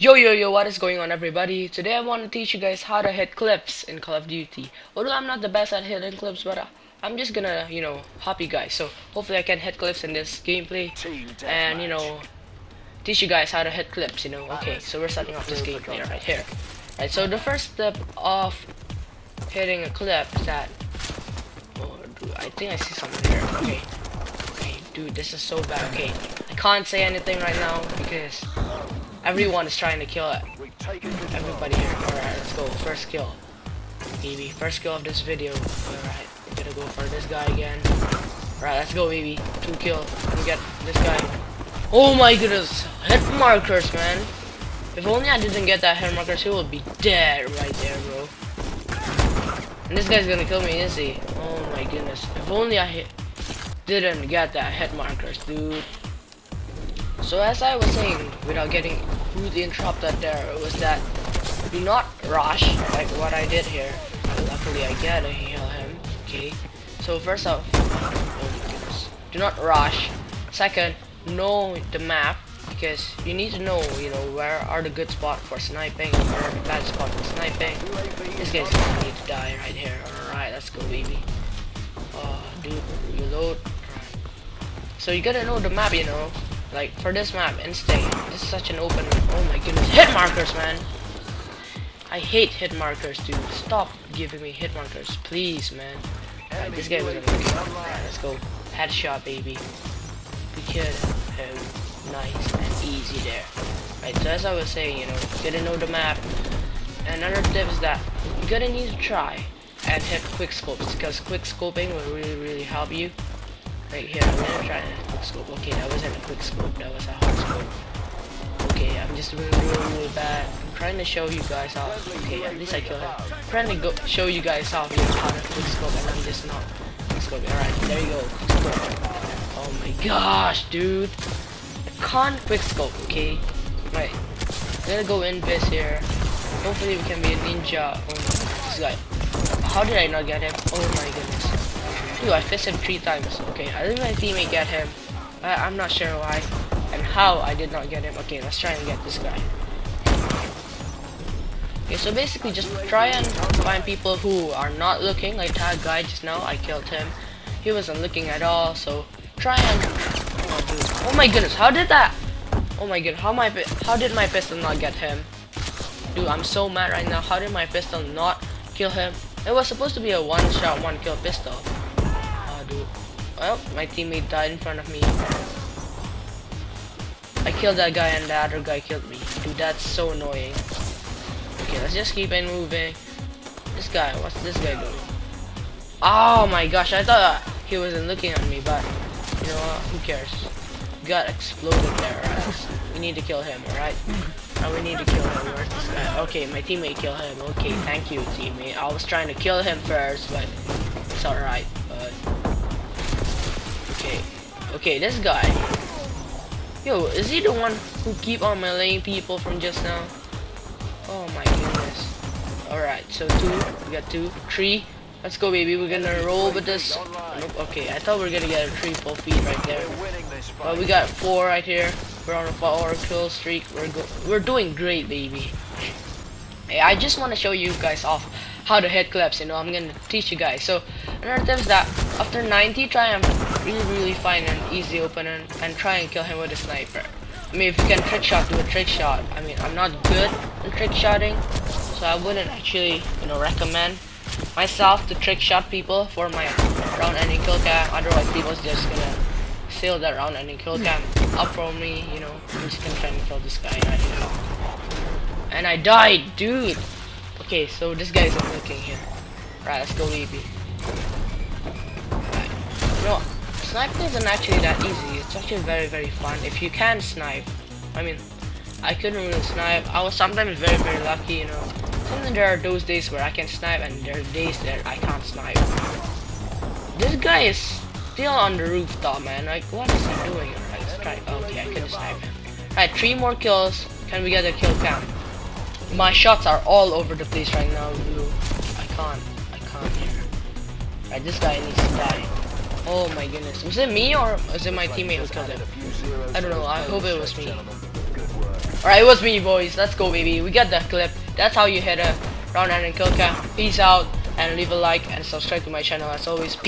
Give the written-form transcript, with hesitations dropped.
Yo, what is going on, everybody? Today I want to teach you guys how to hit clips in Call of Duty. Although I'm not the best at hitting clips, but I'm just gonna, help you guys. So hopefully I can hit clips in this gameplay and, teach you guys how to hit clips, Okay, so we're starting off this gameplay right here. Right, so the first step of hitting a clip is that... Oh, dude, I think I see something here. Okay, dude, this is so bad. Okay, I can't say anything right now because... everyone is trying to kill it. Everybody here. Alright, let's go. First kill. Baby. First kill of this video. Alright. We're gonna go for this guy again. Alright, let's go, baby. Two kill. We get this guy. Oh my goodness. Hit markers, man. If only I didn't get that hit markers, he would be dead right there, bro. And this guy's gonna kill me, is he? Oh my goodness. If only didn't get that hit markers, dude. So as I was saying, without getting rudely interrupted there, it was that do not rush, like what I did here. Luckily I get to heal him, okay. So first off, oh my goodness, do not rush. Second, know the map, because you need to know, where are the good spot for sniping, where are the bad spot for sniping. This guy's gonna need to die right here. Alright, let's go, baby. Dude, reload. So you gotta know the map, Like, for this map, instinct. This is such an open... Oh my goodness. Hit markers, man! I hate hit markers, dude. Stop giving me hit markers. Please, man. Right, this guy was gonna kill me. Alright, let's go. Headshot, baby. We killed him. Nice and easy there. Right, so as I was saying, gotta know the map. And another tip is that you're gonna need to try and hit quick scopes, because quick scoping will really help you. Right here, I'm gonna try and quick scope. Okay, that wasn't a quick scope, that was a hard scope. Okay, I'm just doing really bad. I'm trying to show you guys how. Okay, at least I killed him. I'm trying to show you guys how to quick scope, and I'm just not quick scope. Alright, there you go. Oh my gosh, dude. I can't quick scope, okay? Right. I'm gonna go in this here. Hopefully we can be a ninja. Oh my goodness, this guy. How did I not get him? Oh my goodness. Dude, I fished him 3 times. Okay, I think my teammate got him. I'm not sure why and how I did not get him. Okay, let's try and get this guy. Okay, so basically just try and find people who are not looking. Like that guy just now, I killed him. He wasn't looking at all, so try and... Oh, dude. Oh my goodness, how did that... Oh my god, how did my pistol not get him? Dude, I'm so mad right now. How did my pistol not kill him? It was supposed to be a one-shot, one-kill pistol. Well, my teammate died in front of me. I killed that guy and the other guy killed me. Dude, that's so annoying. Okay, let's just keep on moving. This guy, what's this guy doing? Oh my gosh, I thought he wasn't looking at me, but who cares? Got exploded there. Right? We need to kill him, alright? Oh, we need to kill him. Where's this guy? Okay, my teammate killed him. Okay, thank you, teammate. I was trying to kill him first, but it's alright. Okay, this guy. Yo, is he the one who keep on meleeing people from just now? Oh my goodness. Alright, so 2, we got 2, 3. Let's go, baby, we're gonna roll with this. Nope, okay, I thought we were gonna get a 3 full feed right there. But we got 4 right here. We're on a 4-kill streak. We're doing great, baby. Hey, I just wanna show you guys off how to hit clips, I'm gonna teach you guys. So another tip is that after 90, try and really find an easy opener and try and kill him with a sniper. I mean, if you can trick shot, do a trick shot. I mean, I'm not good at trick shotting, so I wouldn't actually, recommend myself to trick shot people for my round-ending kill cam. Otherwise, people's just gonna steal that round-ending kill cam up from me. I'm just gonna try and kill this guy right now. And I died, dude. Okay, so this guy's not looking here. Right, let's go, baby. Right. Sniping isn't actually that easy. It's actually very, very fun if you can snipe. I mean, I couldn't really snipe. I was sometimes very, very lucky, Sometimes there are those days where I can snipe and there are days that I can't snipe. This guy is still on the rooftop, man. Like, what is he doing? Alright, let's try. Okay, I couldn't snipe him. Alright, 3 more kills. Can we get a kill count? My shots are all over the place right now, dude. I can't here. Alright, this guy needs to die. Oh my goodness, was it me or was it my teammate who killed him? I don't know, I hope it was me. Alright, it was me, boys. Let's go, baby. We got that clip. That's how you hit a round-handed kill cam. Peace out, and leave a like and subscribe to my channel as always.